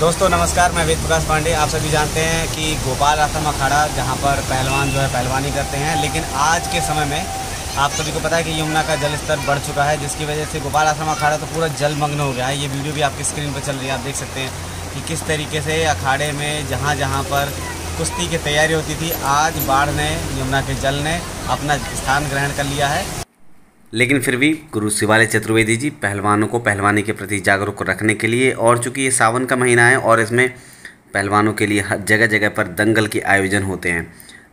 दोस्तों नमस्कार, मैं वेद प्रकाश पांडेय। आप सभी जानते हैं कि गोपाल आश्रम अखाड़ा जहां पर पहलवान जो है पहलवानी करते हैं, लेकिन आज के समय में आप सभी को पता है कि यमुना का जल स्तर बढ़ चुका है, जिसकी वजह से गोपाल आश्रम अखाड़ा तो पूरा जलमग्न हो गया है। ये वीडियो भी आपकी स्क्रीन पर चल रही है, आप देख सकते हैं कि किस तरीके से अखाड़े में जहाँ जहाँ पर कुश्ती की तैयारी होती थी, आज बाढ़ ने, यमुना के जल ने अपना स्थान ग्रहण कर लिया है। लेकिन फिर भी गुरु शिवाले चतुर्वेदी जी पहलवानों को पहलवानी के प्रति जागरूक रखने के लिए, और चूँकि ये सावन का महीना है और इसमें पहलवानों के लिए हर जगह जगह पर दंगल के आयोजन होते हैं,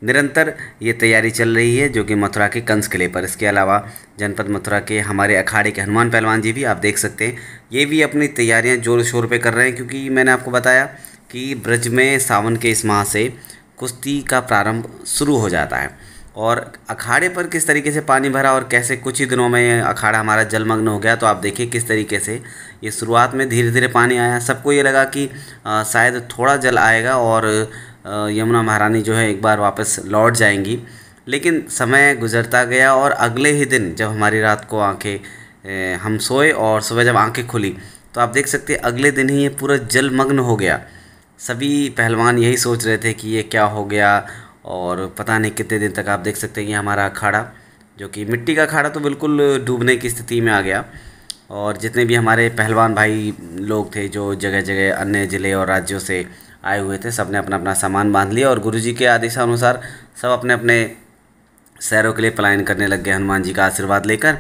निरंतर ये तैयारी चल रही है जो कि मथुरा के कंस किले पर। इसके अलावा जनपद मथुरा के हमारे अखाड़े के हनुमान पहलवान जी भी आप देख सकते हैं, ये भी अपनी तैयारियाँ ज़ोर शोर पर कर रहे हैं, क्योंकि मैंने आपको बताया कि ब्रज में सावन के इस माह से कुश्ती का प्रारंभ शुरू हो जाता है। और अखाड़े पर किस तरीके से पानी भरा और कैसे कुछ ही दिनों में अखाड़ा हमारा जलमग्न हो गया, तो आप देखिए किस तरीके से ये शुरुआत में धीरे धीरे पानी आया। सबको ये लगा कि शायद थोड़ा जल आएगा और यमुना महारानी जो है एक बार वापस लौट जाएंगी, लेकिन समय गुजरता गया और अगले ही दिन जब हमारी रात को आँखें हम सोए और सुबह जब आँखें खुली तो आप देख सकते अगले दिन ही ये पूरा जलमग्न हो गया। सभी पहलवान यही सोच रहे थे कि ये क्या हो गया, और पता नहीं कितने दिन तक आप देख सकते हैं कि हमारा अखाड़ा जो कि मिट्टी का अखाड़ा तो बिल्कुल डूबने की स्थिति में आ गया। और जितने भी हमारे पहलवान भाई लोग थे जो जगह जगह अन्य ज़िले और राज्यों से आए हुए थे, सब ने अपना अपना सामान बांध लिया और गुरुजी के आदेशानुसार सब अपने अपने शहरों के लिए पलायन करने लग गए, हनुमान जी का आशीर्वाद लेकर।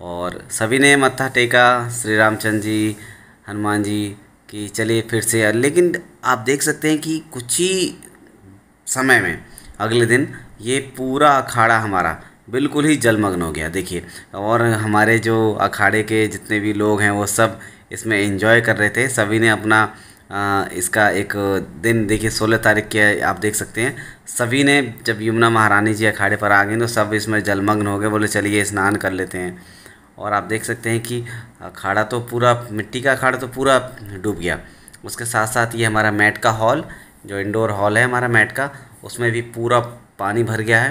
और सभी ने मत्था टेका श्री रामचंद्र जी, हनुमान जी कि चलिए फिर से। लेकिन आप देख सकते हैं कि कुछ ही समय में अगले दिन ये पूरा अखाड़ा हमारा बिल्कुल ही जलमग्न हो गया। देखिए, और हमारे जो अखाड़े के जितने भी लोग हैं वो सब इसमें एंजॉय कर रहे थे। सभी ने अपना इसका एक दिन, देखिए 16 तारीख के आप देख सकते हैं, सभी ने जब यमुना महारानी जी अखाड़े पर आ गई तो सब इसमें जलमग्न हो गए, बोले चलिए स्नान कर लेते हैं। और आप देख सकते हैं कि अखाड़ा तो पूरा, मिट्टी का अखाड़ा तो पूरा डूब गया। उसके साथ साथ ये हमारा मैट का हॉल, जो इंडोर हॉल है हमारा मैट का, उसमें भी पूरा पानी भर गया है।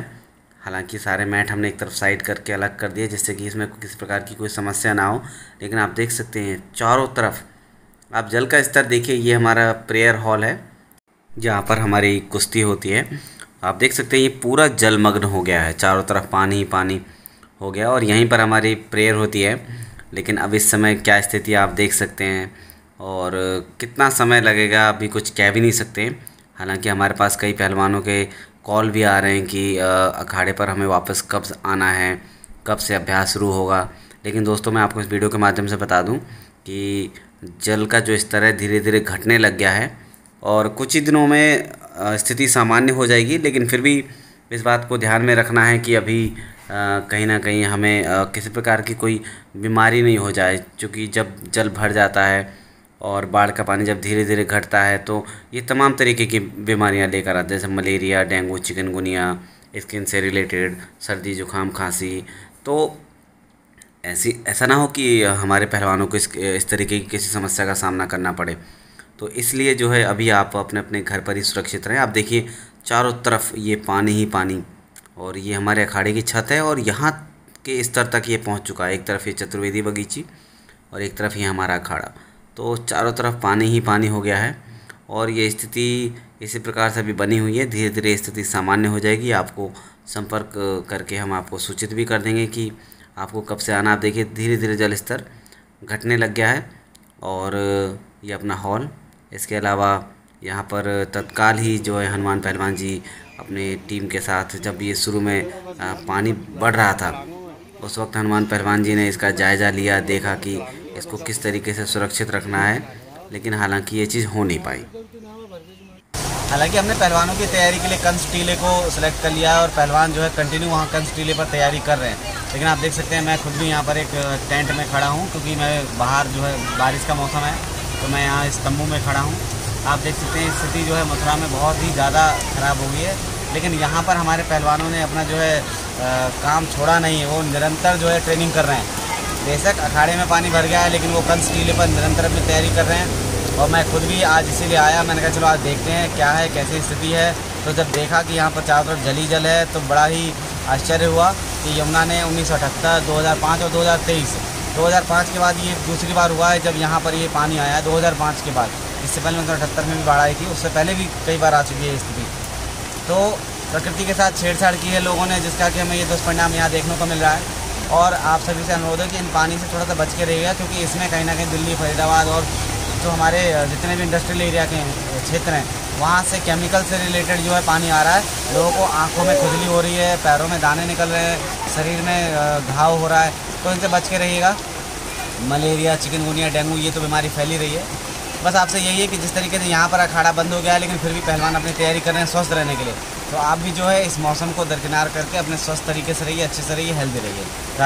हालांकि सारे मैट हमने एक तरफ साइड करके अलग कर दिए जिससे कि इसमें किसी प्रकार की कोई समस्या ना हो, लेकिन आप देख सकते हैं चारों तरफ आप जल का स्तर देखिए। ये हमारा प्रेयर हॉल है जहाँ पर हमारी कुश्ती होती है, आप देख सकते हैं ये पूरा जलमग्न हो गया है, चारों तरफ पानी ही पानी हो गया। और यहीं पर हमारी प्रेयर होती है, लेकिन अब इस समय क्या स्थिति आप देख सकते हैं और कितना समय लगेगा अभी कुछ कह भी नहीं सकते। हालांकि हमारे पास कई पहलवानों के कॉल भी आ रहे हैं कि अखाड़े पर हमें वापस कब आना है, कब से अभ्यास शुरू होगा। लेकिन दोस्तों मैं आपको इस वीडियो के माध्यम से बता दूं कि जल का जो स्तर है धीरे धीरे घटने लग गया है और कुछ ही दिनों में स्थिति सामान्य हो जाएगी। लेकिन फिर भी इस बात को ध्यान में रखना है कि अभी कहीं ना कहीं हमें किसी प्रकार की कोई बीमारी नहीं हो जाए, क्योंकि जब जल भर जाता है और बाढ़ का पानी जब धीरे धीरे घटता है तो ये तमाम तरीके की बीमारियां लेकर आते हैं, जैसे मलेरिया, डेंगू, चिकनगुनिया, स्किन से रिलेटेड, सर्दी जुकाम, खांसी। तो ऐसा ना हो कि हमारे पहलवानों को इस तरीके की किसी समस्या का सामना करना पड़े। तो इसलिए जो है अभी आप अपने अपने घर पर ही सुरक्षित रहें। आप देखिए चारों तरफ ये पानी ही पानी, और ये हमारे अखाड़े की छत है और यहाँ के स्तर तक ये पहुँच चुका है। एक तरफ ये चतुर्वेदी बगीची और एक तरफ ये हमारा अखाड़ा, तो चारों तरफ पानी ही पानी हो गया है। और ये स्थिति इसी प्रकार से अभी बनी हुई है, धीरे धीरे स्थिति सामान्य हो जाएगी। आपको संपर्क करके हम आपको सूचित भी कर देंगे कि आपको कब से आना। आप देखिए धीरे धीरे जल स्तर घटने लग गया है। और ये अपना हॉल, इसके अलावा यहाँ पर तत्काल ही जो है हनुमान पहलवान जी अपने टीम के साथ, जब ये शुरू में पानी बढ़ रहा था उस वक्त हनुमान पहलवान जी ने इसका जायज़ा लिया, देखा कि इसको किस तरीके से सुरक्षित रखना है। लेकिन हालांकि ये चीज़ हो नहीं पाई। हालांकि हमने पहलवानों की तैयारी के लिए कंस टीले को सिलेक्ट कर लिया है और पहलवान जो है कंटिन्यू वहाँ कंस टीले पर तैयारी कर रहे हैं। लेकिन आप देख सकते हैं मैं खुद भी यहाँ पर एक टेंट में खड़ा हूँ, क्योंकि मैं बाहर जो है बारिश का मौसम है तो मैं यहाँ इस तंबू में खड़ा हूँ। आप देख सकते हैं स्थिति जो है मथुरा में बहुत ही ज़्यादा ख़राब हो गई है। लेकिन यहाँ पर हमारे पहलवानों ने अपना जो है काम छोड़ा नहीं है, वो निरंतर जो है ट्रेनिंग कर रहे हैं। बेशक अखाड़े में पानी भर गया है लेकिन वो कंस किले पर निरंतर अपनी तैयारी कर रहे हैं। और मैं खुद भी आज इसीलिए आया, मैंने कहा चलो आज देखते हैं क्या है, कैसी स्थिति है। तो जब देखा कि यहाँ पर चारों तरफ जल ही जल है तो बड़ा ही आश्चर्य हुआ कि यमुना ने 1978, 2005 और 2023, 2005 के बाद ये दूसरी बार हुआ है जब यहाँ पर ये पानी आया है 2005 के बाद। इससे पहले 1978 में भी बाढ़ आई थी, उससे पहले भी कई बार आ चुकी है स्थिति। तो प्रकृति के साथ छेड़छाड़ की है लोगों ने, जिसका कि हमें ये दुष्परिणाम यहाँ देखने को मिल रहा है। और आप सभी से अनुरोध है कि इन पानी से थोड़ा सा बच के रहिएगा, क्योंकि इसमें कहीं ना कहीं दिल्ली, फरीदाबाद और जो हमारे जितने भी इंडस्ट्रियल एरिया के क्षेत्र हैं, वहाँ से केमिकल से रिलेटेड जो है पानी आ रहा है। लोगों को आंखों में खुजली हो रही है, पैरों में दाने निकल रहे हैं, शरीर में घाव हो रहा है। तो इनसे बच के रहिएगा। मलेरिया, चिकनगुनिया, डेंगू, ये तो बीमारी फैली रही है। बस आपसे यही है कि जिस तरीके से यहाँ पर अखाड़ा बंद हो गया है, लेकिन फिर भी पहलवान अपनी तैयारी कर रहे हैं स्वस्थ रहने के लिए। तो आप भी जो है इस मौसम को दरकिनार करके अपने स्वस्थ तरीके से रहिए, अच्छे से रहिए, हेल्दी रहिए।